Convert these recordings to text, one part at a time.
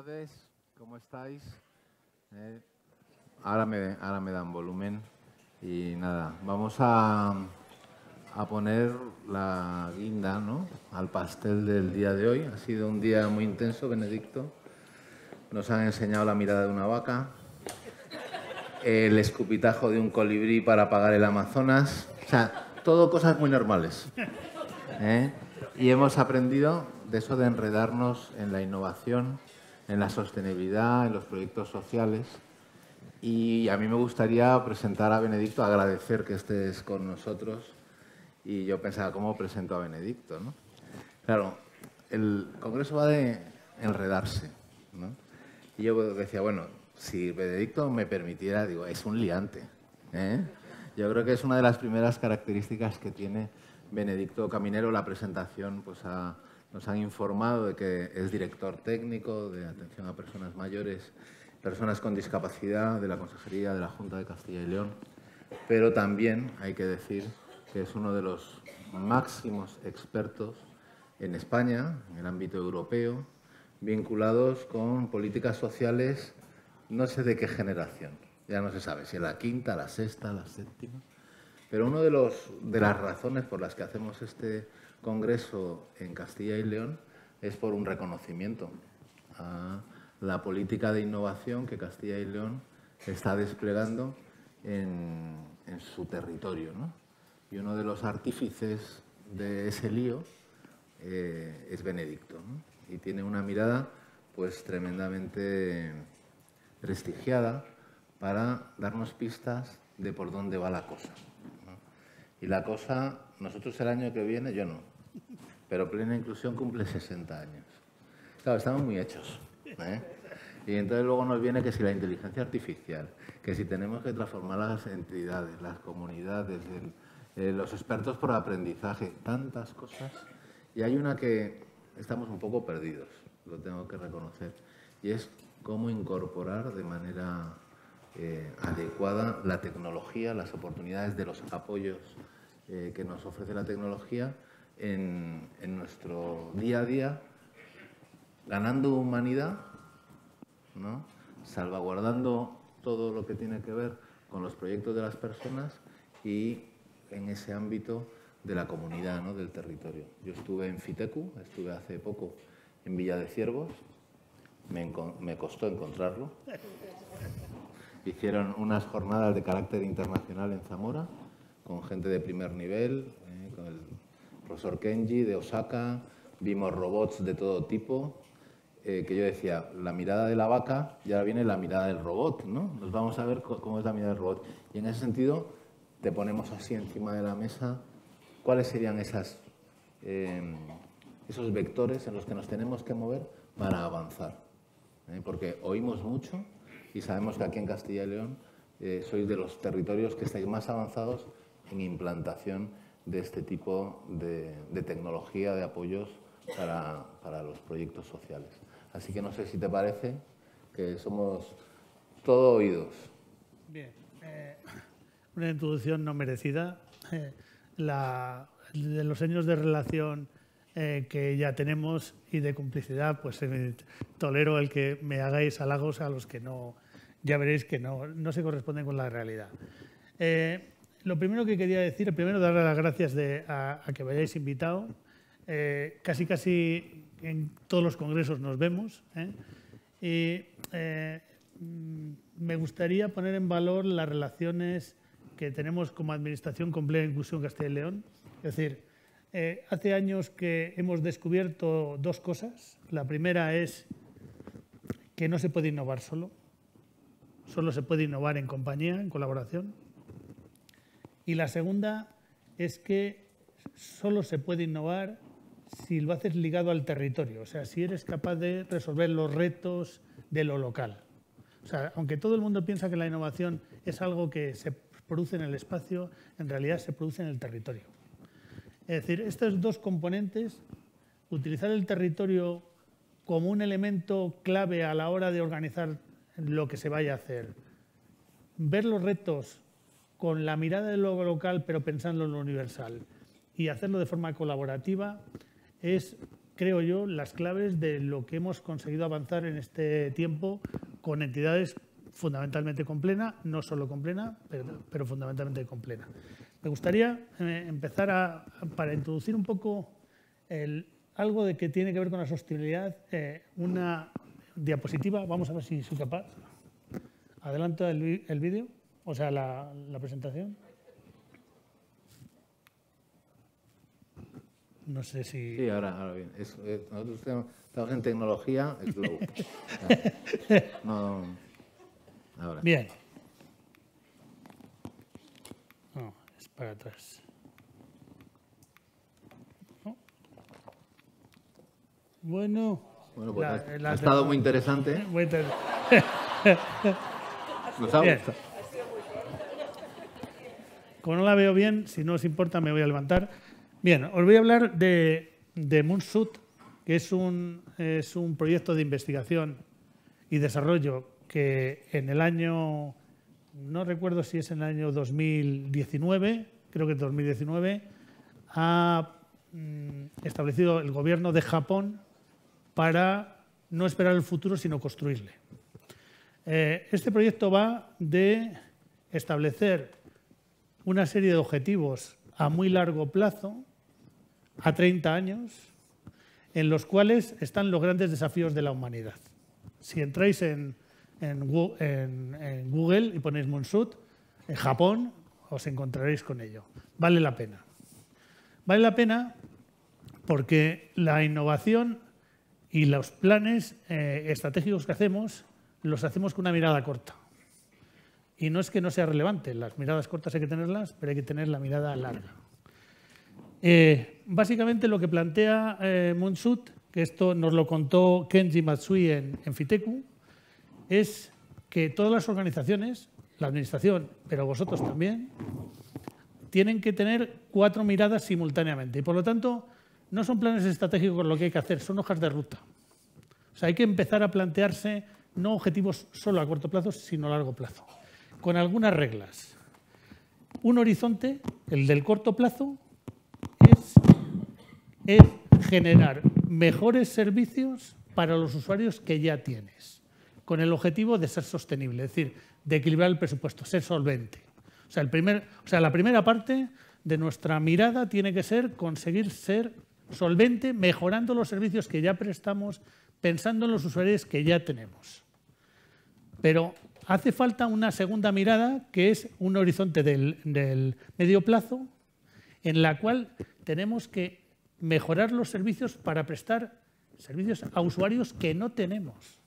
tardes, ¿cómo estáis? Ahora me dan volumen y nada, vamos a poner la guinda, ¿no?, al pastel del día de hoy. Ha sido un día muy intenso, Benedicto. Nos han enseñado la mirada de una vaca, el escupitajo de un colibrí para pagar el Amazonas, o sea, todo cosas muy normales. Y hemos aprendido de eso de enredarnos en la innovación, en la sostenibilidad, en los proyectos sociales. Y a mí me gustaría presentar a Benedicto, agradecer que estés con nosotros. Y yo pensaba, ¿cómo presento a Benedicto, no? Claro, el Congreso va de enredarse, ¿no? Y yo decía, bueno, si Benedicto me permitiera, digo, es un liante, ¿eh? Yo creo que es una de las primeras características que tiene Benedicto Caminero. La presentación, pues nos han informado de que es director técnico de atención a personas mayores, personas con discapacidad de la Consejería de la Junta de Castilla y León, pero también hay que decir que es uno de los máximos expertos en España, en el ámbito europeo, vinculados con políticas sociales, no sé de qué generación, ya no se sabe si es la quinta, la sexta, la séptima, pero una de las razones por las que hacemos este Congreso en Castilla y León es por un reconocimiento a la política de innovación que Castilla y León está desplegando en su territorio, ¿no? Y uno de los artífices de ese lío es Benedicto, ¿no? Y tiene una mirada pues tremendamente prestigiada para darnos pistas de por dónde va la cosa, ¿no? Y la cosa, nosotros el año que viene, yo no, pero Plena Inclusión cumple 60 años. Claro, estamos muy hechos, ¿eh? Y entonces luego nos viene que si la inteligencia artificial, que si tenemos que transformar las entidades, las comunidades, los expertos por aprendizaje, tantas cosas. Y hay una que estamos un poco perdidos, lo tengo que reconocer, y es cómo incorporar de manera adecuada la tecnología, las oportunidades de los apoyos que nos ofrece la tecnología en nuestro día a día, ganando humanidad, ¿no?, salvaguardando todo lo que tiene que ver con los proyectos de las personas y en ese ámbito de la comunidad, ¿no?, del territorio. Yo estuve en FITECU, estuve hace poco en Villadeciervos, me costó encontrarlo. Hicieron unas jornadas de carácter internacional en Zamora, con gente de primer nivel, con el profesor Kenji de Osaka, vimos robots de todo tipo, que yo decía, la mirada de la vaca, y ahora viene la mirada del robot, ¿no? Nos vamos a ver cómo es la mirada del robot. Y en ese sentido, te ponemos así encima de la mesa, ¿cuáles serían esos vectores en los que nos tenemos que mover para avanzar? Porque oímos mucho y sabemos que aquí en Castilla y León sois de los territorios que estáis más avanzados en implantación de este tipo de tecnología, de apoyos para los proyectos sociales. Así que no sé si te parece que somos todo oídos. Bien, una introducción no merecida. De los años de relación que ya tenemos y de complicidad, pues tolero el que me hagáis halagos a los que no, ya veréis que no se corresponden con la realidad. Lo primero que quería decir, primero darle las gracias a que me hayáis invitado. Casi en todos los congresos nos vemos, ¿eh? Y me gustaría poner en valor las relaciones que tenemos como Administración con Plena Inclusión Castilla y León. Es decir, hace años que hemos descubierto dos cosas. La primera es que no se puede innovar solo. Solo se puede innovar en compañía, en colaboración. Y la segunda es que solo se puede innovar si lo haces ligado al territorio, o sea, si eres capaz de resolver los retos de lo local. O sea, aunque todo el mundo piensa que la innovación es algo que se produce en el espacio, en realidad se produce en el territorio. Es decir, estos dos componentes, utilizar el territorio como un elemento clave a la hora de organizar lo que se vaya a hacer, ver los retos con la mirada de lo local pero pensando en lo universal y hacerlo de forma colaborativa, es creo yo, las claves de lo que hemos conseguido avanzar en este tiempo con entidades fundamentalmente con Plena, no solo con Plena, pero fundamentalmente con Plena. Me gustaría empezar para introducir un poco algo de que tiene que ver con la sostenibilidad, una diapositiva. Vamos a ver si soy capaz. Adelanto el vídeo, o sea, la presentación. No sé si... Sí, ahora bien. Nosotros trabajamos en tecnología, es globo. No... Ahora. Bien. No, es para atrás. No. Bueno, pues ha estado muy interesante. Muy interesante. Nos ha gustado. Como no la veo bien, si no os importa, me voy a levantar. Bien, os voy a hablar de Moonshot, que es un proyecto de investigación y desarrollo que en el año, no recuerdo si es en el año 2019, creo que 2019, ha establecido el gobierno de Japón para no esperar el futuro, sino construirle. Este proyecto va de establecer una serie de objetivos a muy largo plazo, a 30 años, en los cuales están los grandes desafíos de la humanidad. Si entráis en Google y ponéis Moonshot, en Japón, os encontraréis con ello. Vale la pena. Vale la pena porque la innovación y los planes estratégicos que hacemos, los hacemos con una mirada corta. Y no es que no sea relevante, las miradas cortas hay que tenerlas, pero hay que tener la mirada larga. Básicamente lo que plantea Moonshot, que esto nos lo contó Kenji Matsui en FITECU, es que todas las organizaciones, la administración, pero vosotros también, tienen que tener 4 miradas simultáneamente. Y por lo tanto, no son planes estratégicos lo que hay que hacer, son hojas de ruta. O sea, hay que empezar a plantearse no objetivos solo a corto plazo, sino a largo plazo, con algunas reglas. Un horizonte, el del corto plazo, es generar mejores servicios para los usuarios que ya tienes, con el objetivo de ser sostenible, es decir, de equilibrar el presupuesto, ser solvente. O sea, la primera parte de nuestra mirada tiene que ser conseguir ser solvente, mejorando los servicios que ya prestamos, pensando en los usuarios que ya tenemos. Pero hace falta una segunda mirada, que es un horizonte del medio plazo, en la cual tenemos que mejorar los servicios para prestar servicios a usuarios que no tenemos.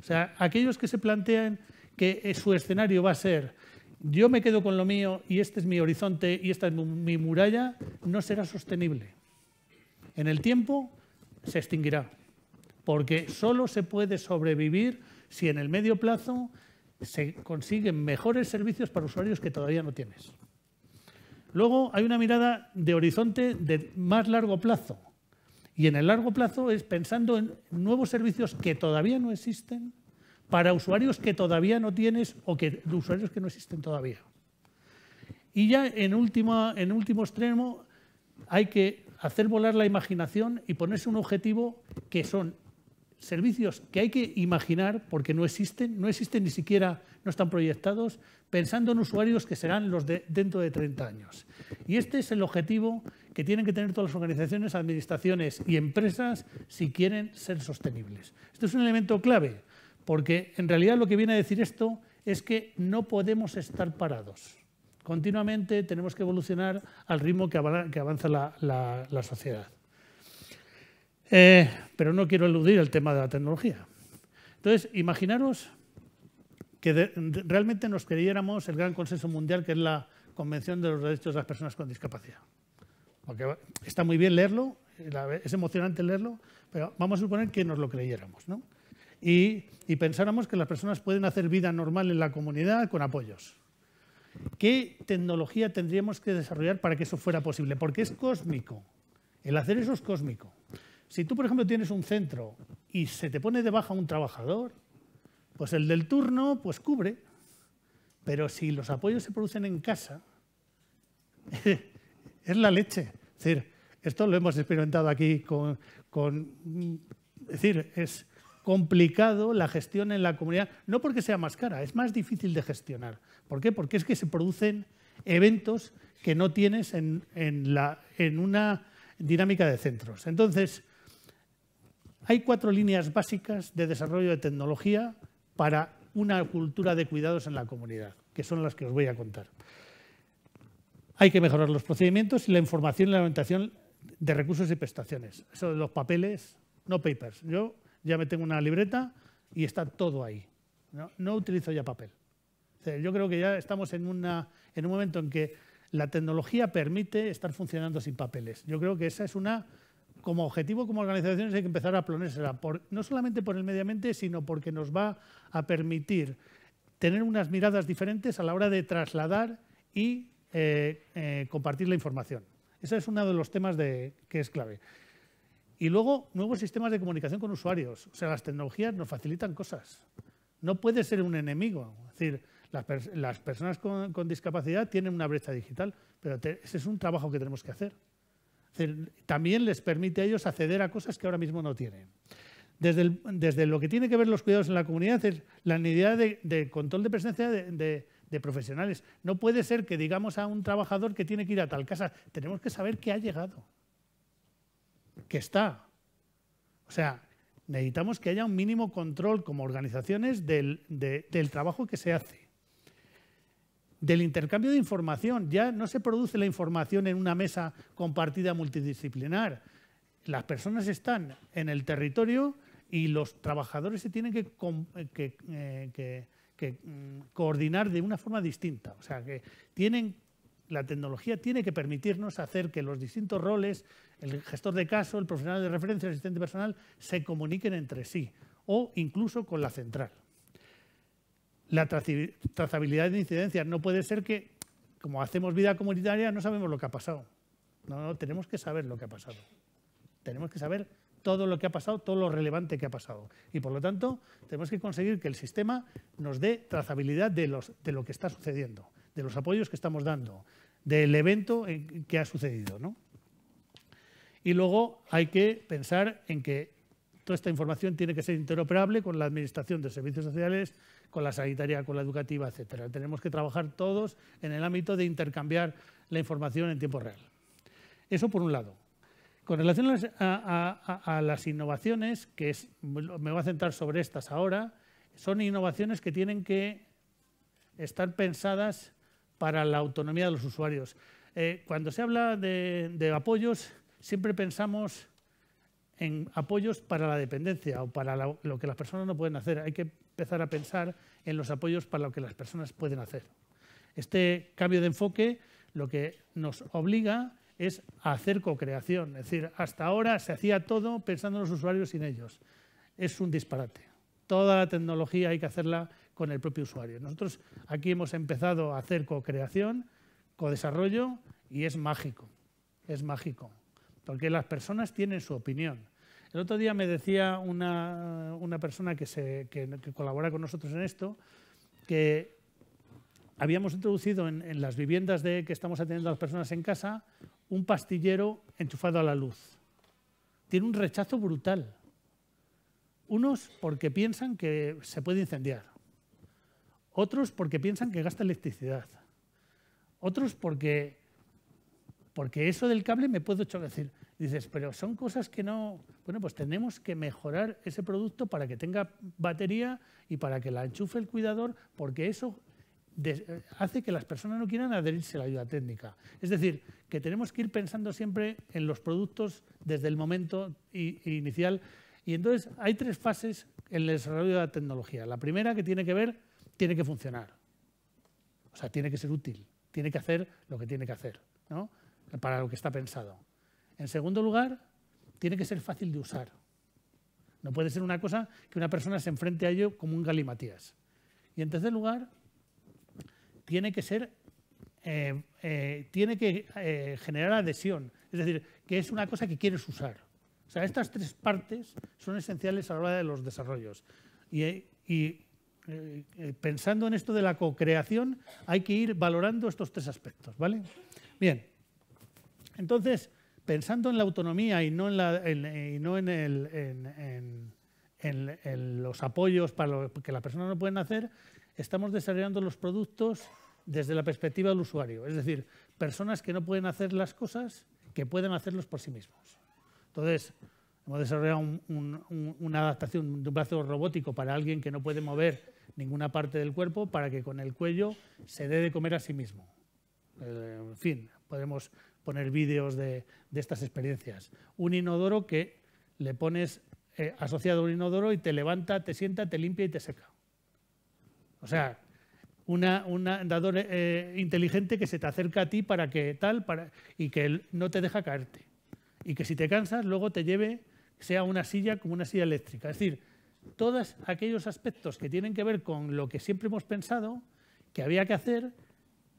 O sea, aquellos que se plantean que su escenario va a ser yo me quedo con lo mío y este es mi horizonte y esta es mi muralla, no será sostenible. En el tiempo se extinguirá, porque solo se puede sobrevivir si en el medio plazo se consiguen mejores servicios para usuarios que todavía no tienes. Luego hay una mirada de horizonte de más largo plazo. Y en el largo plazo es pensando en nuevos servicios que todavía no existen para usuarios que todavía no tienes o usuarios que no existen todavía. Y ya en último extremo hay que hacer volar la imaginación y ponerse un objetivo que son servicios que hay que imaginar porque no existen ni siquiera, no están proyectados, pensando en usuarios que serán los de dentro de 30 años. Y este es el objetivo que tienen que tener todas las organizaciones, administraciones y empresas si quieren ser sostenibles. Este es un elemento clave, porque en realidad lo que viene a decir esto es que no podemos estar parados. Continuamente tenemos que evolucionar al ritmo que avanza la sociedad. Pero no quiero eludir el tema de la tecnología. Entonces, imaginaros que realmente nos creyéramos el gran consenso mundial que es la Convención de los Derechos de las Personas con Discapacidad. Porque está muy bien leerlo, es emocionante leerlo, pero vamos a suponer que nos lo creyéramos, ¿no? Y pensáramos que las personas pueden hacer vida normal en la comunidad con apoyos. ¿Qué tecnología tendríamos que desarrollar para que eso fuera posible? Porque es cósmico. El hacer eso es cósmico. Si tú, por ejemplo, tienes un centro y se te pone de baja un trabajador, pues el del turno pues cubre. Pero si los apoyos se producen en casa, es la leche. Es decir, Esto lo hemos experimentado aquí es decir, es complicado la gestión en la comunidad, no porque sea más cara, es más difícil de gestionar. ¿Por qué? Porque es que se producen eventos que no tienes en una dinámica de centros. Entonces, hay 4 líneas básicas de desarrollo de tecnología para una cultura de cuidados en la comunidad, que son las que os voy a contar. Hay que mejorar los procedimientos y la información y la orientación de recursos y prestaciones. Eso de los papeles, no papers. Yo ya me tengo una libreta y está todo ahí. No utilizo ya papel. O sea, yo creo que ya estamos en un momento en que la tecnología permite estar funcionando sin papeles. Yo creo que esa es una... Como objetivo, como organizaciones, hay que empezar a ponérsela, no solamente por el medio ambiente, sino porque nos va a permitir tener unas miradas diferentes a la hora de trasladar y compartir la información. Ese es uno de los temas que es clave. Y luego, nuevos sistemas de comunicación con usuarios. O sea, las tecnologías nos facilitan cosas. No puede ser un enemigo. Es decir, las personas con discapacidad tienen una brecha digital, pero ese es un trabajo que tenemos que hacer. También les permite a ellos acceder a cosas que ahora mismo no tienen. Desde lo que tiene que ver los cuidados en la comunidad, es la necesidad de control de presencia de profesionales. No puede ser que digamos a un trabajador que tiene que ir a tal casa. Tenemos que saber que ha llegado, que está. O sea, necesitamos que haya un mínimo control como organizaciones del trabajo que se hace. Del intercambio de información, ya no se produce la información en una mesa compartida multidisciplinar. Las personas están en el territorio y los trabajadores se tienen que coordinar de una forma distinta. O sea, que la tecnología tiene que permitirnos hacer que los distintos roles, el gestor de caso, el profesional de referencia, el asistente personal, se comuniquen entre sí o incluso con la central. La trazabilidad de incidencias. No puede ser que, como hacemos vida comunitaria, no sabemos lo que ha pasado. No, tenemos que saber lo que ha pasado. Tenemos que saber todo lo que ha pasado, todo lo relevante que ha pasado. Y, por lo tanto, tenemos que conseguir que el sistema nos dé trazabilidad de lo que está sucediendo, de los apoyos que estamos dando, del evento que ha sucedido, ¿no? Y luego hay que pensar en que toda esta información tiene que ser interoperable con la Administración de Servicios Sociales, con la sanitaria, con la educativa, etcétera. Tenemos que trabajar todos en el ámbito de intercambiar la información en tiempo real. Eso por un lado. Con relación a las innovaciones, me voy a centrar sobre estas ahora, son innovaciones que tienen que estar pensadas para la autonomía de los usuarios. Cuando se habla de apoyos, siempre pensamos en apoyos para la dependencia o para lo que las personas no pueden hacer. Hay que empezar a pensar en los apoyos para lo que las personas pueden hacer. Este cambio de enfoque lo que nos obliga es a hacer co-creación. Es decir, hasta ahora se hacía todo pensando en los usuarios sin ellos. Es un disparate. Toda la tecnología hay que hacerla con el propio usuario. Nosotros aquí hemos empezado a hacer co-creación, co-desarrollo y es mágico. Es mágico. Porque las personas tienen su opinión. El otro día me decía una persona que colabora con nosotros en esto, que habíamos introducido en las viviendas que estamos atendiendo a las personas en casa, un pastillero enchufado a la luz. Tiene un rechazo brutal. Unos porque piensan que se puede incendiar. Otros porque piensan que gasta electricidad. Otros porque eso del cable me puedo chocar. Dices, pero son cosas que no... Bueno, pues tenemos que mejorar ese producto para que tenga batería y para que la enchufe el cuidador, porque eso hace que las personas no quieran adherirse a la ayuda técnica. Es decir, que tenemos que ir pensando siempre en los productos desde el momento inicial. Y entonces hay 3 fases en el desarrollo de la tecnología. La primera que tiene que funcionar. O sea, tiene que ser útil. Tiene que hacer lo que tiene que hacer, ¿no? Para lo que está pensado. En segundo lugar, tiene que ser fácil de usar. No puede ser una cosa que una persona se enfrente a ello como un galimatías. Y en tercer lugar, tiene que generar adhesión. Es decir, que es una cosa que quieres usar. O sea, estas 3 partes son esenciales a la hora de los desarrollos. Y pensando en esto de la co-creación, hay que ir valorando estos 3 aspectos, ¿vale? Bien. Entonces, pensando en la autonomía y no en, los apoyos para lo que las personas no pueden hacer, estamos desarrollando los productos desde la perspectiva del usuario. Es decir, personas que no pueden hacer las cosas, que pueden hacerlos por sí mismos. Entonces, hemos desarrollado una adaptación de un brazo robótico para alguien que no puede mover ninguna parte del cuerpo para que con el cuello se dé de comer a sí mismo. En fin, podemos poner vídeos de estas experiencias. Un inodoro que le pones asociado a un inodoro y te levanta, te sienta, te limpia y te seca. O sea, un andador inteligente que se te acerca a ti para que tal, y que no te deja caerte. Y que si te cansas, luego te lleve, sea una silla como una silla eléctrica. Es decir, todos aquellos aspectos que tienen que ver con lo que siempre hemos pensado que había que hacer,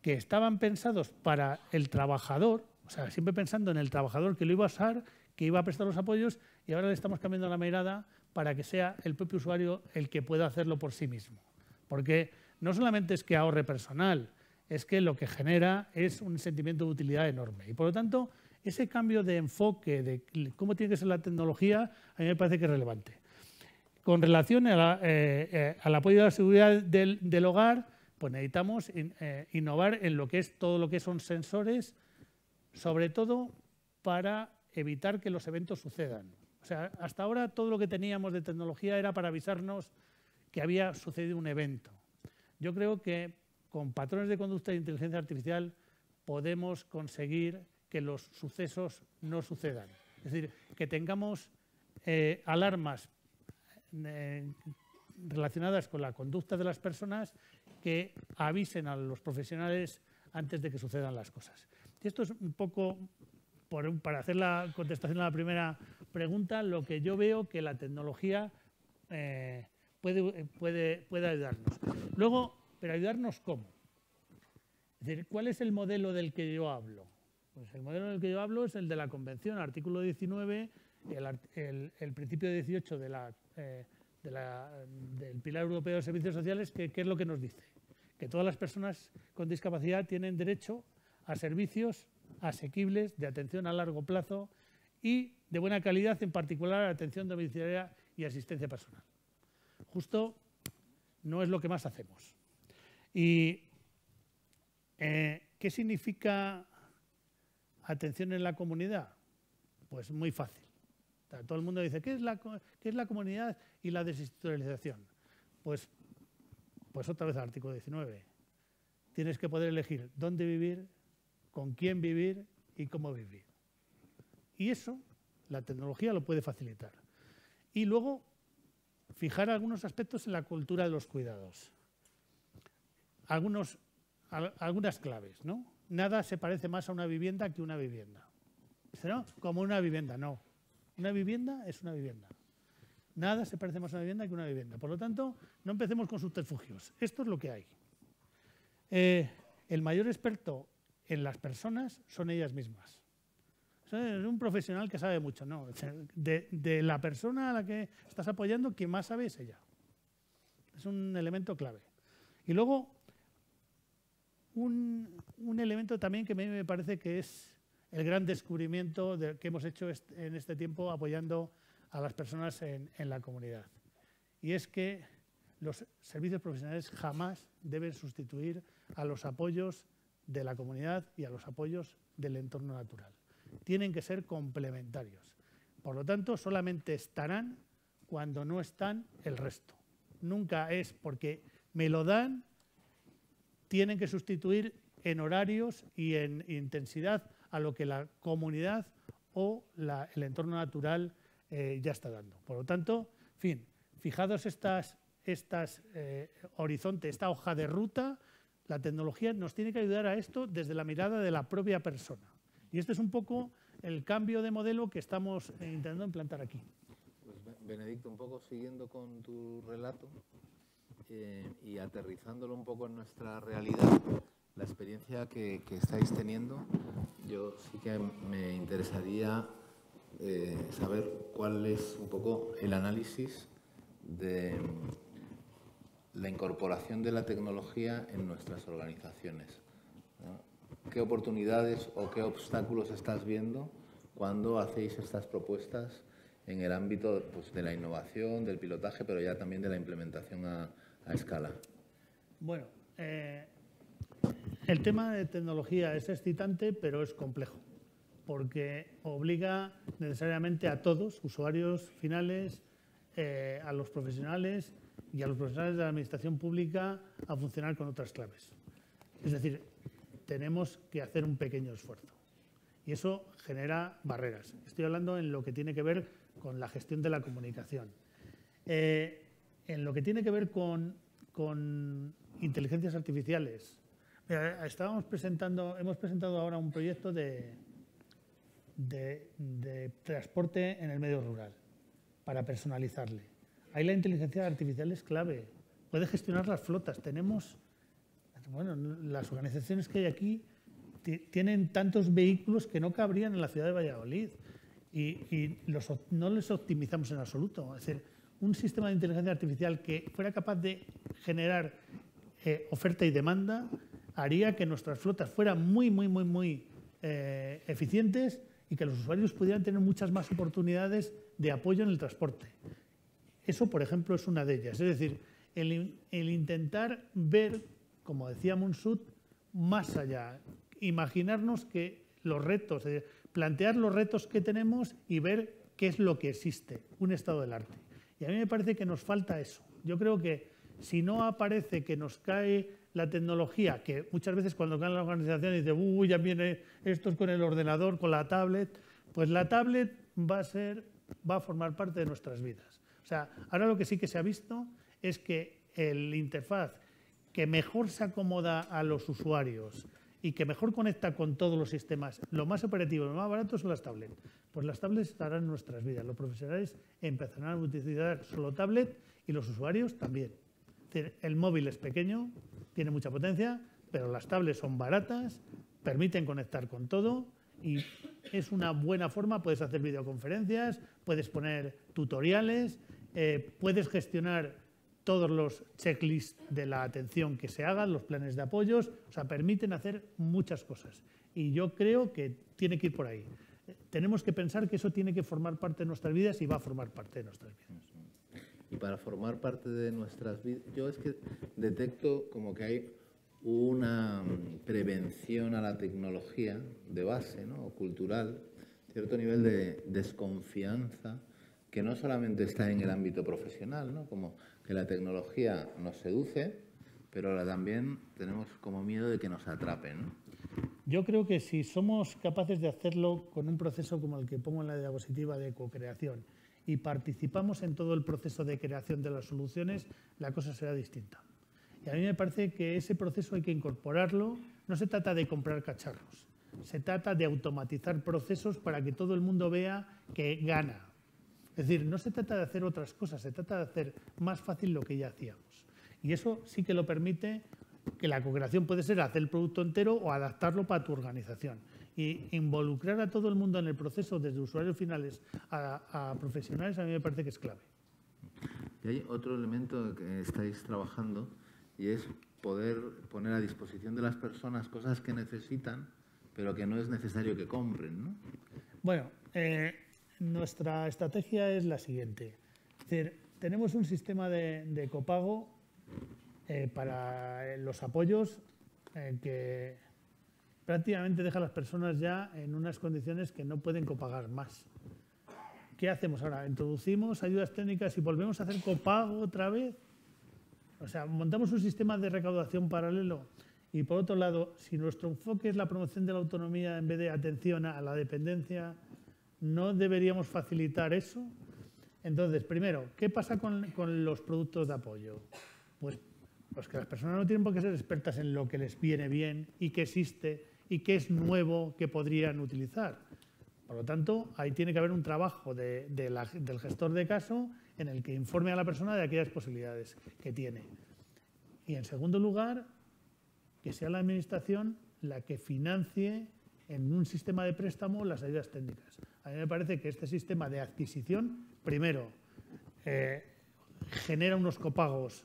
que estaban pensados para el trabajador, o sea, siempre pensando en el trabajador que lo iba a usar, que iba a prestar los apoyos, y ahora le estamos cambiando la mirada para que sea el propio usuario el que pueda hacerlo por sí mismo. Porque no solamente es que ahorre personal, es que lo que genera es un sentimiento de utilidad enorme. Y por lo tanto, ese cambio de enfoque de cómo tiene que ser la tecnología, a mí me parece que es relevante. Con relación a al apoyo a la seguridad del hogar, pues necesitamos innovar en lo que es todo lo que son sensores, sobre todo para evitar que los eventos sucedan. O sea, hasta ahora todo lo que teníamos de tecnología era para avisarnos que había sucedido un evento. Yo creo que con patrones de conducta de inteligencia artificial podemos conseguir que los sucesos no sucedan. Es decir, que tengamos alarmas relacionadas con la conducta de las personas que avisen a los profesionales antes de que sucedan las cosas. Y esto es un poco, para hacer la contestación a la primera pregunta, lo que yo veo que la tecnología puede ayudarnos. Luego, ¿pero ayudarnos cómo? Es decir, ¿cuál es el modelo del que yo hablo? Pues el modelo del que yo hablo es el de la Convención, artículo 19, el principio 18 de del Pilar Europeo de Servicios Sociales, que es lo que nos dice, que todas las personas con discapacidad tienen derecho a servicios asequibles de atención a largo plazo y de buena calidad, en particular atención domiciliaria y asistencia personal. Justo no es lo que más hacemos. ¿Y qué significa atención en la comunidad? Pues muy fácil. Todo el mundo dice, ¿qué es la comunidad y la desinstitucionalización? Pues otra vez el artículo 19. Tienes que poder elegir dónde vivir, con quién vivir y cómo vivir. Y eso la tecnología lo puede facilitar. Y luego, fijar algunos aspectos en la cultura de los cuidados. Algunas claves, ¿no? Nada se parece más a una vivienda que una vivienda. Dice, ¿no? Como una vivienda, no. Una vivienda es una vivienda. Nada se parece más a una vivienda que una vivienda. Por lo tanto, no empecemos con subterfugios. Esto es lo que hay. El mayor experto en las personas son ellas mismas. O sea, es un profesional que sabe mucho, ¿no? De la persona a la que estás apoyando, quien más sabe es ella. Es un elemento clave. Y luego, un elemento también que a mí me parece que es el gran descubrimiento que hemos hecho en este tiempo apoyando a las personas en la comunidad. Y es que los servicios profesionales jamás deben sustituir a los apoyos de la comunidad y a los apoyos del entorno natural. Tienen que ser complementarios. Por lo tanto, solamente estarán cuando no están el resto. Nunca es porque me lo dan, tienen que sustituir en horarios y en intensidad a lo que la comunidad o el entorno natural ya está dando. Por lo tanto, en fin, fijados esta hoja de ruta, la tecnología nos tiene que ayudar a esto desde la mirada de la propia persona. Y este es un poco el cambio de modelo que estamos intentando implantar aquí. Pues Benedicto, un poco siguiendo con tu relato y aterrizándolo un poco en nuestra realidad, la experiencia que estáis teniendo, yo sí que me interesaría saber cuál es un poco el análisis de la incorporación de la tecnología en nuestras organizaciones, ¿no? ¿Qué oportunidades o qué obstáculos estás viendo cuando hacéis estas propuestas en el ámbito, pues, de la innovación, del pilotaje, pero ya también de la implementación a escala. Bueno, el tema de tecnología es excitante, pero es complejo, porque obliga necesariamente a todos, usuarios finales, a los profesionales y a los profesionales de la administración pública a funcionar con otras claves. Es decir, tenemos que hacer un pequeño esfuerzo y eso genera barreras. Estoy hablando en lo que tiene que ver con la gestión de la comunicación. En lo que tiene que ver con inteligencias artificiales. Mira, hemos presentado ahora un proyecto de transporte en el medio rural para personalizarle. Ahí la inteligencia artificial es clave. Puede gestionar las flotas. Tenemos, bueno, las organizaciones que hay aquí tienen tantos vehículos que no cabrían en la ciudad de Valladolid y no les optimizamos en absoluto. Es decir, un sistema de inteligencia artificial que fuera capaz de generar oferta y demanda haría que nuestras flotas fueran muy eficientes y que los usuarios pudieran tener muchas más oportunidades de apoyo en el transporte. Eso, por ejemplo, es una de ellas. Es decir, el intentar ver, como decía Moonshot, más allá. Imaginarnos que los retos, plantear los retos que tenemos y ver qué es lo que existe, un estado del arte. Y a mí me parece que nos falta eso. Yo creo que si no aparece que nos cae la tecnología, que muchas veces cuando caen las organizaciones dicen, uy, ya vienen estos con el ordenador, con la tablet, pues la tablet va a formar parte de nuestras vidas. O sea, ahora lo que sí que se ha visto es que el interfaz que mejor se acomoda a los usuarios y que mejor conecta con todos los sistemas, lo más operativo, lo más barato son las tablets. Pues las tablets estarán en nuestras vidas. Los profesionales empezarán a utilizar solo tablet y los usuarios también. El móvil es pequeño, tiene mucha potencia, pero las tablets son baratas, permiten conectar con todo y es una buena forma. Puedes hacer videoconferencias, puedes poner tutoriales, puedes gestionar todos los checklists de la atención que se hagan, los planes de apoyos, o sea, permiten hacer muchas cosas. Y yo creo que tiene que ir por ahí. Tenemos que pensar que eso tiene que formar parte de nuestras vidas y va a formar parte de nuestras vidas. Y para formar parte de nuestras vidas, yo es que detecto como que hay una prevención a la tecnología de base, ¿no?, o cultural, cierto nivel de desconfianza que no solamente está en el ámbito profesional, ¿no?, como que la tecnología nos seduce, pero ahora también tenemos como miedo de que nos atrapen, ¿no? Yo creo que si somos capaces de hacerlo con un proceso como el que pongo en la diapositiva de co-creación y participamos en todo el proceso de creación de las soluciones, la cosa será distinta. Y a mí me parece que ese proceso hay que incorporarlo. No se trata de comprar cacharros, se trata de automatizar procesos para que todo el mundo vea que gana. Es decir, no se trata de hacer otras cosas, se trata de hacer más fácil lo que ya hacíamos. Y eso sí que lo permite, que la co-creación puede ser hacer el producto entero o adaptarlo para tu organización. Y involucrar a todo el mundo en el proceso, desde usuarios finales a profesionales, a mí me parece que es clave. Y hay otro elemento que estáis trabajando y es poder poner a disposición de las personas cosas que necesitan, pero que no es necesario que compren, ¿no? Bueno, nuestra estrategia es la siguiente. Es decir, tenemos un sistema de copago para los apoyos que prácticamente deja a las personas ya en unas condiciones que no pueden copagar más. ¿Qué hacemos ahora? ¿Introducimos ayudas técnicas y volvemos a hacer copago otra vez? O sea, montamos un sistema de recaudación paralelo. Y por otro lado, si nuestro enfoque es la promoción de la autonomía en vez de atención a la dependencia, ¿no deberíamos facilitar eso? Entonces, primero, ¿qué pasa con los productos de apoyo? Pues que las personas no tienen por qué ser expertas en lo que les viene bien y que existe y que es nuevo que podrían utilizar. Por lo tanto, ahí tiene que haber un trabajo del gestor de caso en el que informe a la persona de aquellas posibilidades que tiene. Y en segundo lugar, que sea la administración la que financie en un sistema de préstamo las ayudas técnicas. A mí me parece que este sistema de adquisición, primero, genera unos copagos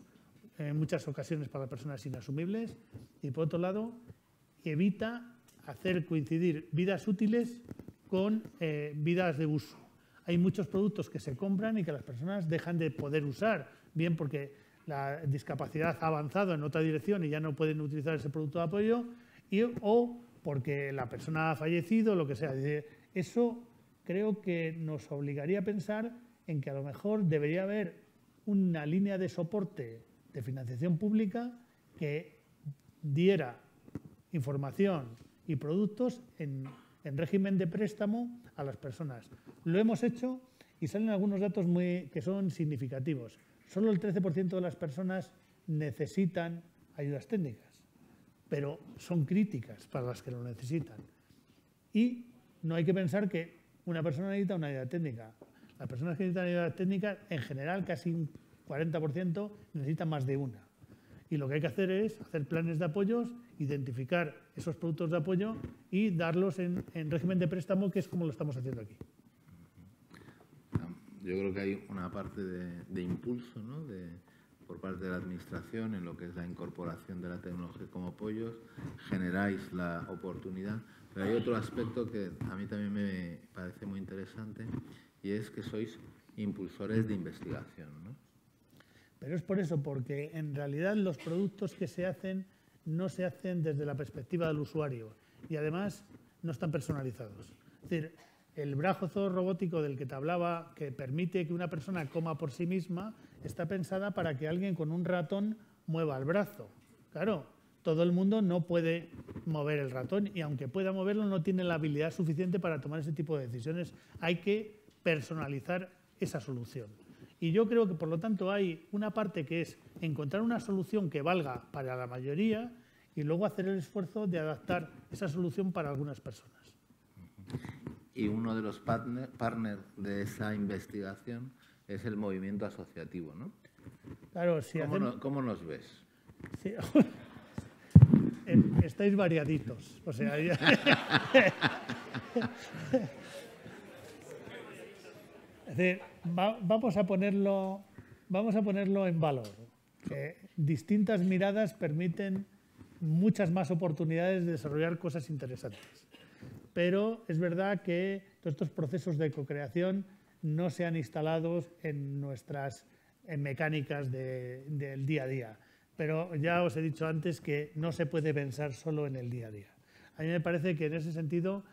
en muchas ocasiones para personas inasumibles y, por otro lado, evita hacer coincidir vidas útiles con vidas de uso. Hay muchos productos que se compran y que las personas dejan de poder usar, bien porque la discapacidad ha avanzado en otra dirección y ya no pueden utilizar ese producto de apoyo, o porque la persona ha fallecido, lo que sea. Eso creo que nos obligaría a pensar en que a lo mejor debería haber una línea de soporte de financiación pública que diera información y productos en régimen de préstamo a las personas. Lo hemos hecho y salen algunos datos que son significativos. Solo el 13% de las personas necesitan ayudas técnicas, pero son críticas para las que lo necesitan. Y no hay que pensar que una persona necesita una ayuda técnica. Las personas que necesitan ayuda técnica, en general, casi un 40% necesitan más de una. Y lo que hay que hacer es hacer planes de apoyos, identificar esos productos de apoyo y darlos en régimen de préstamo, que es como lo estamos haciendo aquí. Yo creo que hay una parte de impulso, ¿no?, por parte de la Administración en lo que es la incorporación de la tecnología como apoyos. Generáis la oportunidad. Pero hay otro aspecto que a mí también me parece muy interesante y es que sois impulsores de investigación, ¿no? Pero es por eso, porque en realidad los productos que se hacen no se hacen desde la perspectiva del usuario y además no están personalizados. Es decir, el brazo robótico del que te hablaba, que permite que una persona coma por sí misma, está pensada para que alguien con un ratón mueva el brazo. Claro, todo el mundo no puede mover el ratón y aunque pueda moverlo no tiene la habilidad suficiente para tomar ese tipo de decisiones. Hay que personalizar esa solución. Y yo creo que, por lo tanto, hay una parte que es encontrar una solución que valga para la mayoría y luego hacer el esfuerzo de adaptar esa solución para algunas personas. Y uno de los partners de esa investigación es el movimiento asociativo, ¿no? Claro, si ¿Cómo nos ves? Sí. Estáis variaditos. O sea, ya... Es decir, vamos a ponerlo en valor. Distintas miradas permiten muchas más oportunidades de desarrollar cosas interesantes. Pero es verdad que todos estos procesos de co-creación no se han instalado en nuestras mecánicas del día a día. Pero ya os he dicho antes que no se puede pensar solo en el día a día. A mí me parece que en ese sentido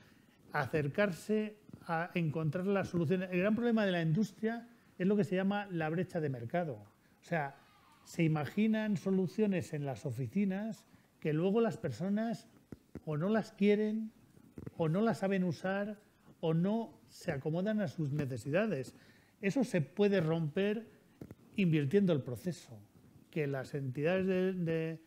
acercarse a encontrar las soluciones. El gran problema de la industria es lo que se llama la brecha de mercado. O sea, se imaginan soluciones en las oficinas que luego las personas o no las quieren, o no las saben usar, o no se acomodan a sus necesidades. Eso se puede romper invirtiendo el proceso. Que las entidades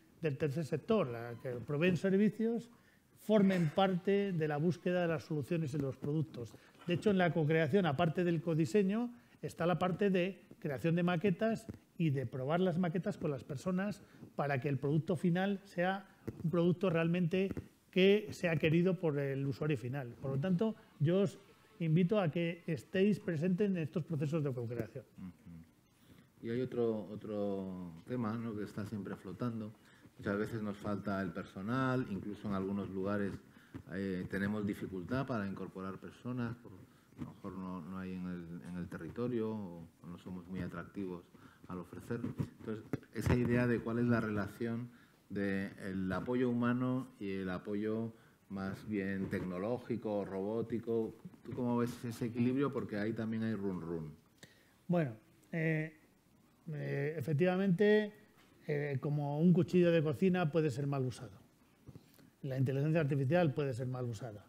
del tercer sector, que proveen servicios, formen parte de la búsqueda de las soluciones y los productos. De hecho, en la co-creación, aparte del codiseño, está la parte de creación de maquetas y de probar las maquetas con las personas para que el producto final sea un producto realmente que sea querido por el usuario final. Por lo tanto, yo os invito a que estéis presentes en estos procesos de co-creación. Y hay otro tema, ¿no?, que está siempre flotando. Muchas veces nos falta el personal, incluso en algunos lugares tenemos dificultad para incorporar personas, a lo mejor no hay en el territorio o no somos muy atractivos al ofrecerlo. Entonces, esa idea de cuál es la relación del apoyo humano y el apoyo más bien tecnológico, robótico, ¿tú cómo ves ese equilibrio? Porque ahí también hay run-run. Bueno, efectivamente... como un cuchillo de cocina puede ser mal usado. La inteligencia artificial puede ser mal usada.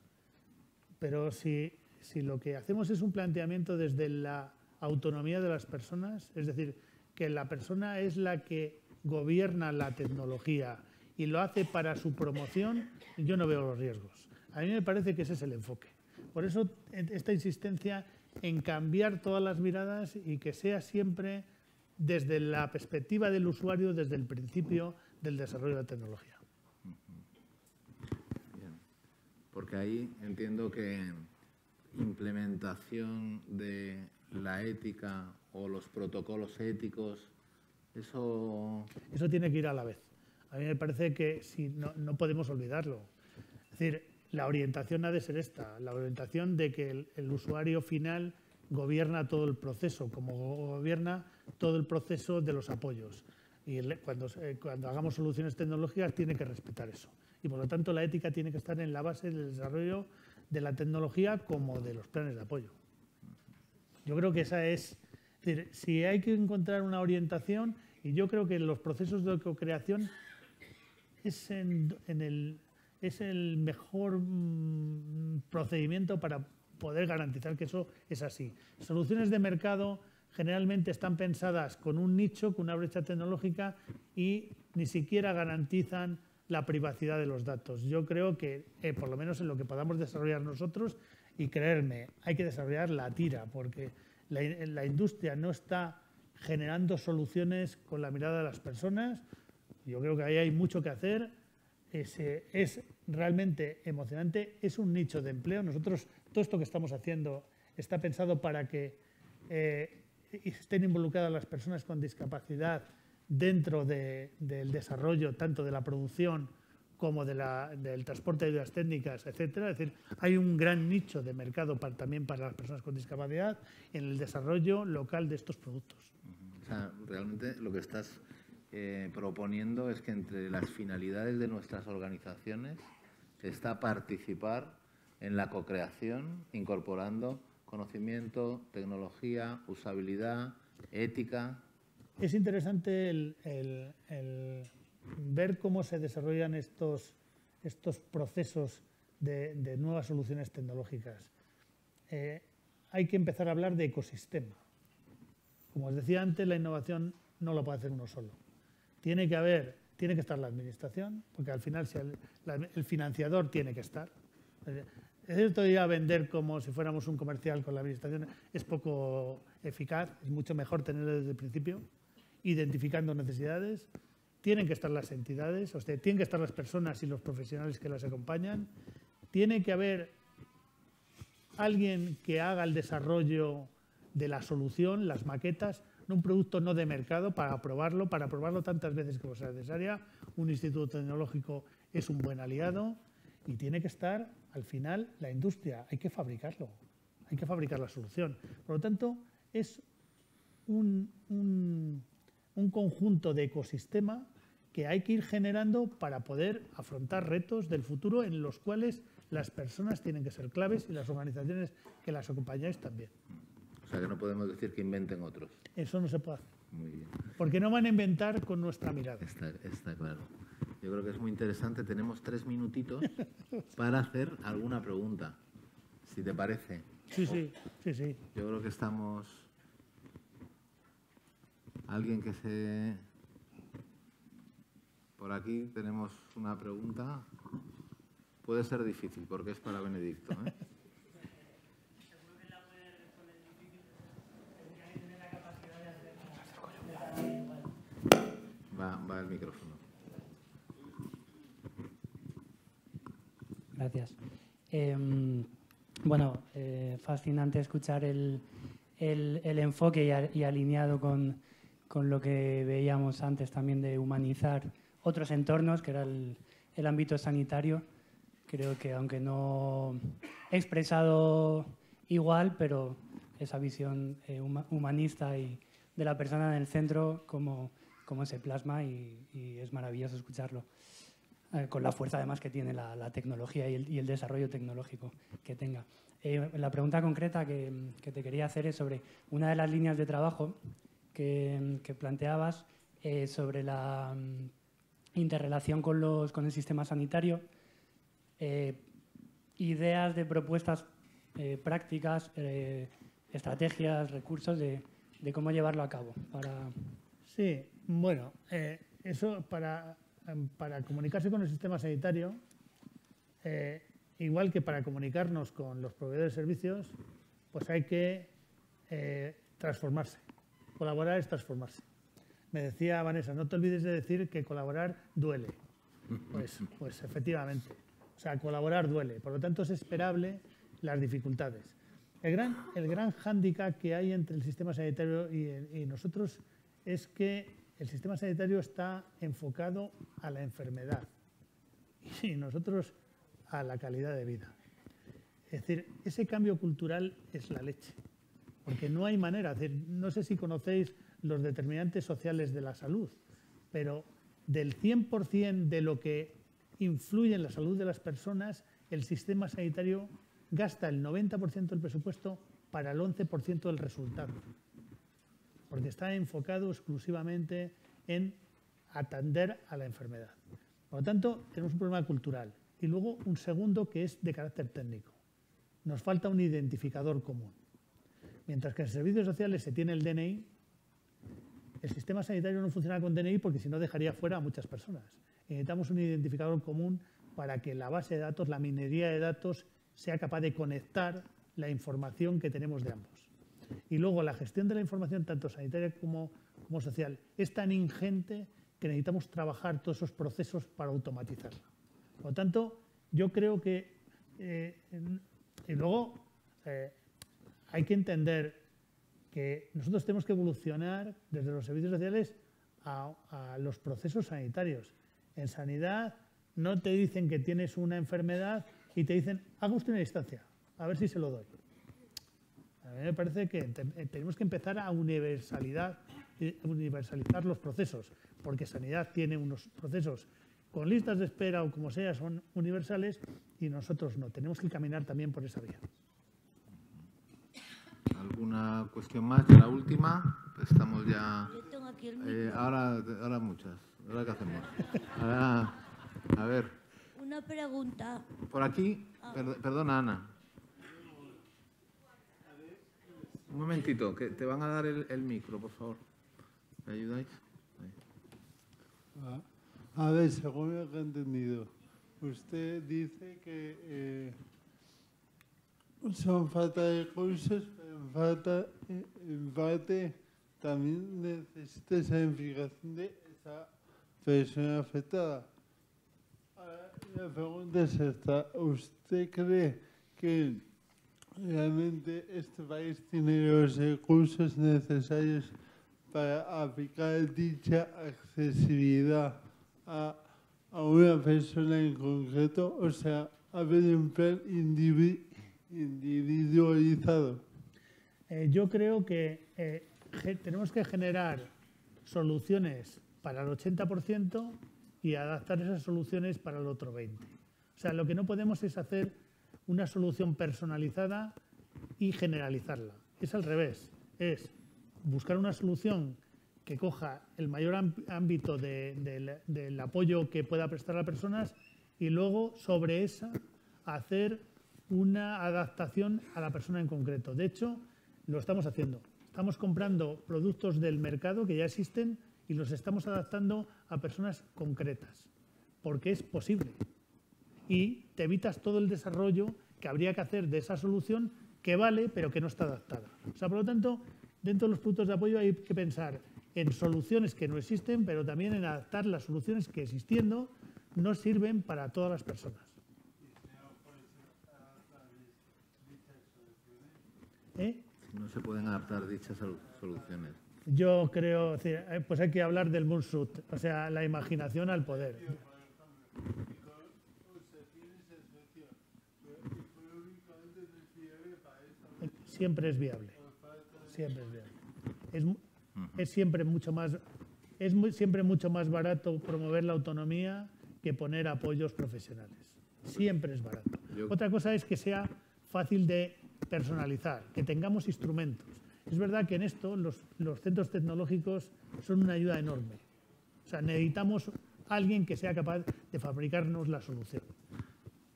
Pero si lo que hacemos es un planteamiento desde la autonomía de las personas, es decir, que la persona es la que gobierna la tecnología y lo hace para su promoción, yo no veo los riesgos. A mí me parece que ese es el enfoque. Por eso esta insistencia en cambiar todas las miradas y que sea siempre desde la perspectiva del usuario, desde el principio del desarrollo de la tecnología. Bien. Porque ahí entiendo que implementación de la ética o los protocolos éticos, eso tiene que ir a la vez. A mí me parece que no podemos olvidarlo. Es decir, la orientación ha de ser esta, la orientación de que el usuario final gobierna todo el proceso, como gobierna todo el proceso de los apoyos. Y cuando hagamos soluciones tecnológicas tiene que respetar eso. Y por lo tanto la ética tiene que estar en la base del desarrollo de la tecnología como de los planes de apoyo. Yo creo que esa es... Es decir, si hay que encontrar una orientación, y yo creo que los procesos de co-creación es, es el mejor procedimiento para poder garantizar que eso es así. Soluciones de mercado generalmente están pensadas con un nicho, con una brecha tecnológica y ni siquiera garantizan la privacidad de los datos. Yo creo que, por lo menos en lo que podamos desarrollar nosotros, y creerme, hay que desarrollar la tira, porque la industria no está generando soluciones con la mirada de las personas. Yo creo que ahí hay mucho que hacer. Es realmente emocionante, es un nicho de empleo. Nosotros, todo esto que estamos haciendo está pensado para que estén involucradas las personas con discapacidad dentro del desarrollo tanto de la producción como del transporte de ayudas técnicas, etcétera. Es decir, hay un gran nicho de mercado también para las personas con discapacidad en el desarrollo local de estos productos. O sea, realmente lo que estás proponiendo es que entre las finalidades de nuestras organizaciones está participar en la co-creación, incorporando conocimiento, tecnología, usabilidad, ética. Es interesante el ver cómo se desarrollan estos procesos de nuevas soluciones tecnológicas. Hay que empezar a hablar de ecosistema. Como os decía antes, la innovación no la puede hacer uno solo. Tiene que estar la administración, porque al final si el financiador tiene que estar. Es cierto, ya vender como si fuéramos un comercial con la administración es poco eficaz, es mucho mejor tenerlo desde el principio, identificando necesidades. Tienen que estar las entidades, o sea, tienen que estar las personas y los profesionales que las acompañan. Tiene que haber alguien que haga el desarrollo de la solución, las maquetas, un producto no de mercado para probarlo tantas veces como sea necesaria. Un instituto tecnológico es un buen aliado y tiene que estar, al final, la industria. Hay que fabricarlo, hay que fabricar la solución. Por lo tanto, es un conjunto de ecosistema que hay que ir generando para poder afrontar retos del futuro en los cuales las personas tienen que ser claves y las organizaciones que las acompañáis también. O sea, que no podemos decir que inventen otros. Eso no se puede hacer. Muy bien. Porque no van a inventar con nuestra mirada. Está claro. Yo creo que es muy interesante. Tenemos 3 minutitos para hacer alguna pregunta, si te parece. Sí. Yo creo que estamos... Alguien que se... Por aquí tenemos una pregunta. Puede ser difícil porque es para Benedicto, ¿eh? Seguro que la puede responder difícil. Tendría que tener la capacidad de hacer... Va el micrófono. Gracias. Fascinante escuchar el enfoque y alineado con lo que veíamos antes también de humanizar otros entornos, que era el ámbito sanitario. Creo que, aunque no he expresado igual, pero esa visión humanista y de la persona en el centro, cómo se plasma, y es maravilloso escucharlo. Con la fuerza, además, que tiene la tecnología y el desarrollo tecnológico que tenga. La pregunta concreta que te quería hacer es sobre una de las líneas de trabajo que planteabas, sobre la interrelación con el sistema sanitario, ideas de propuestas prácticas, estrategias, recursos de cómo llevarlo a cabo. Sí, bueno, eso para comunicarse con el sistema sanitario, igual que para comunicarnos con los proveedores de servicios, pues hay que transformarse. Colaborar es transformarse. Me decía Vanessa, no te olvides de decir que colaborar duele. Pues efectivamente. O sea, colaborar duele. Por lo tanto, es esperable las dificultades. El gran hándicap que hay entre el sistema sanitario y nosotros es que el sistema sanitario está enfocado a la enfermedad. Y nosotros a la calidad de vida. Es decir, ese cambio cultural es la leche, porque no hay manera. Es decir, no sé si conocéis los determinantes sociales de la salud, pero del 100% de lo que influye en la salud de las personas, el sistema sanitario gasta el 90% del presupuesto para el 11% del resultado, porque está enfocado exclusivamente en atender a la enfermedad. Por lo tanto, tenemos un problema cultural y luego un segundo que es de carácter técnico. Nos falta un identificador común. Mientras que en servicios sociales se tiene el DNI, el sistema sanitario no funciona con DNI porque si no dejaría fuera a muchas personas. Necesitamos un identificador común para que la base de datos, la minería de datos, sea capaz de conectar la información que tenemos de ambos. Y luego la gestión de la información, tanto sanitaria como social, es tan ingente que necesitamos trabajar todos esos procesos para automatizarla. Por lo tanto, yo creo que... hay que entender que nosotros tenemos que evolucionar desde los servicios sociales a los procesos sanitarios. En sanidad no te dicen que tienes una enfermedad y te dicen, haga usted una distancia, a ver si se lo doy. A mí me parece que tenemos que empezar a universalizar los procesos, porque sanidad tiene unos procesos con listas de espera o como sea, son universales y nosotros no. Tenemos que caminar también por esa vía. ¿Alguna cuestión más? La última. Estamos ya... Yo tengo aquí el micro. Ahora muchas. ¿Ahora qué hacemos? Ahora, a ver. Una pregunta. Por aquí. Perdona, Ana. Un momentito, que te van a dar el micro, por favor. ¿Me ayudáis? Ahí. A ver, según lo que he entendido, usted dice que son falta de recursos, pero en parte también necesita esa implicación de esa persona afectada. Ahora, la pregunta es esta. ¿Usted cree que realmente este país tiene los recursos necesarios para aplicar dicha accesibilidad a una persona en concreto? O sea, haber un plan individualizado. Yo creo que tenemos que generar soluciones para el 80% y adaptar esas soluciones para el otro 20%. O sea, lo que no podemos es hacer una solución personalizada y generalizarla. Es al revés, es buscar una solución que coja el mayor ámbito del apoyo que pueda prestar a personas y luego sobre esa hacer una adaptación a la persona en concreto. De hecho, lo estamos haciendo. Estamos comprando productos del mercado que ya existen y los estamos adaptando a personas concretas, porque es posible. Y te evitas todo el desarrollo que habría que hacer de esa solución que vale, pero que no está adaptada. O sea, por lo tanto, dentro de los productos de apoyo hay que pensar en soluciones que no existen, pero también en adaptar las soluciones que existiendo no sirven para todas las personas. No se pueden adaptar dichas soluciones. Yo creo, pues hay que hablar del Moonshot, o sea, la imaginación al poder. Siempre es viable. Siempre es viable. Es siempre mucho más barato promover la autonomía que poner apoyos profesionales. Siempre es barato. Otra cosa es que sea fácil de personalizar, que tengamos instrumentos. Es verdad que en esto los centros tecnológicos son una ayuda enorme. O sea, necesitamos alguien que sea capaz de fabricarnos la solución.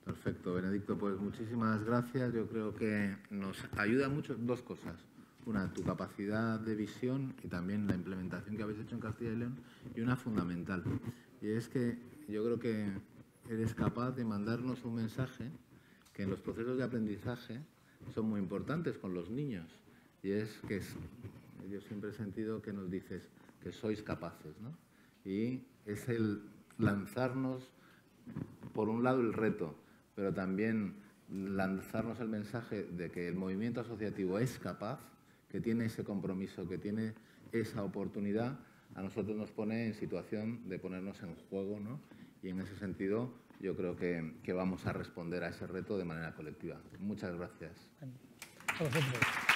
Perfecto, Benedicto. Pues muchísimas gracias. Yo creo que nos ayuda mucho dos cosas. Una, tu capacidad de visión y también la implementación que habéis hecho en Castilla y León. Y una fundamental. Y es que yo creo que eres capaz de mandarnos un mensaje que en los procesos de aprendizaje son muy importantes con los niños. Y es que yo siempre he sentido que nos dices que sois capaces, ¿no? Y es el lanzarnos, por un lado, el reto, pero también lanzarnos el mensaje de que el movimiento asociativo es capaz, que tiene ese compromiso, que tiene esa oportunidad, a nosotros nos pone en situación de ponernos en juego, ¿no? Y en ese sentido yo creo que vamos a responder a ese reto de manera colectiva. Muchas gracias. A vosotros.